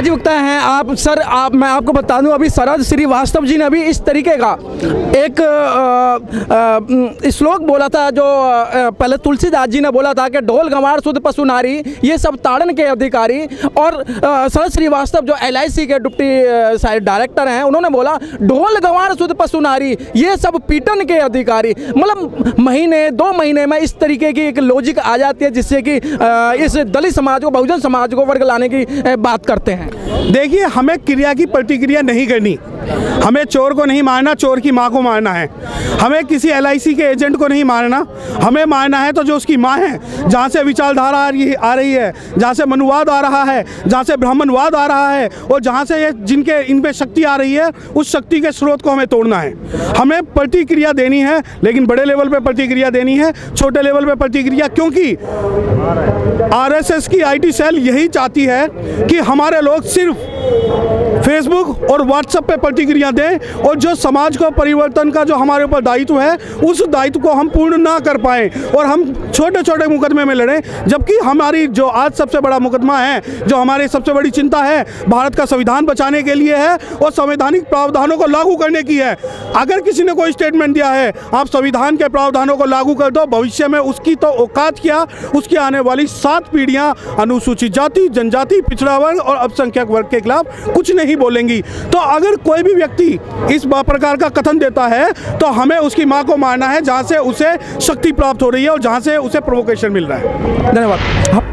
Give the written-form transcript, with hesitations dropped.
अधिवक्ता हैं आप सर, आप मैं आपको बता दूं अभी शरद श्री वास्तव जी ने अभी इस तरीके का एक श्लोक बोला था जो पहले तुलसीदास जी ने बोला था कि ढोल गंवार शुद्ध पशु नारी ये सब ताड़न के अधिकारी, और शरद श्री वास्तव जो LIC के डिप्टी डायरेक्टर हैं उन्होंने बोला ढोल गंवार शुद्ध पशु नारी ये सब पीटन के अधिकारी। मतलब महीने दो महीने में इस तरीके की एक लॉजिक आ जाती है जिससे कि इस दलित समाज को बहुजन समाज को वर्ग लाने की बात करते हैं। देखिए हमें क्रिया की प्रतिक्रिया नहीं करनी, हमें चोर को नहीं मारना, चोर की माँ को मारना है, हमें किसी LIC के एजेंट को नहीं मारना, हमें मारना है तो जो उसकी माँ है, जहाँ से विचारधारा आ रही है, जहाँ से मनुवाद आ रहा है, जहाँ से ब्राह्मणवाद आ रहा है, और जहाँ से ये जिनके इन पे शक्ति आ रही है उस शक्ति के स्रोत को हमें तोड़ना है। हमें प्रतिक्रिया देनी है लेकिन बड़े लेवल पर प्रतिक्रिया देनी है, छोटे लेवल पर प्रतिक्रिया, क्योंकि RSS की IT सेल यही चाहती है कि हमारे लोग सिर्फ फेसबुक और व्हाट्सएप पे प्रतिक्रिया दें और जो समाज को परिवर्तन का जो हमारे ऊपर दायित्व है उस दायित्व को हम पूर्ण ना कर पाएँ और हम छोटे छोटे मुकदमे में लड़ें, जबकि हमारी जो आज सबसे बड़ा मुकदमा है, जो हमारी सबसे बड़ी चिंता है, भारत का संविधान बचाने के लिए है और संवैधानिक प्रावधानों को लागू करने की है। अगर किसी ने कोई स्टेटमेंट दिया है आप संविधान के प्रावधानों को लागू कर दो, भविष्य में उसकी तो औकात क्या, उसकी आने वाली 7 पीढ़ियाँ अनुसूचित जाति, जनजाति, पिछड़ा वर्ग और अल्पसंख्यक वर्ग के खिलाफ कुछ नहीं बोलेंगी। तो अगर कोई भी व्यक्ति इस प्रकार का कथन देता है तो हमें उसकी मां को मारना है, जहां से उसे शक्ति प्राप्त हो रही है और जहां से उसे प्रोवोकेशन मिल रहा है। धन्यवाद।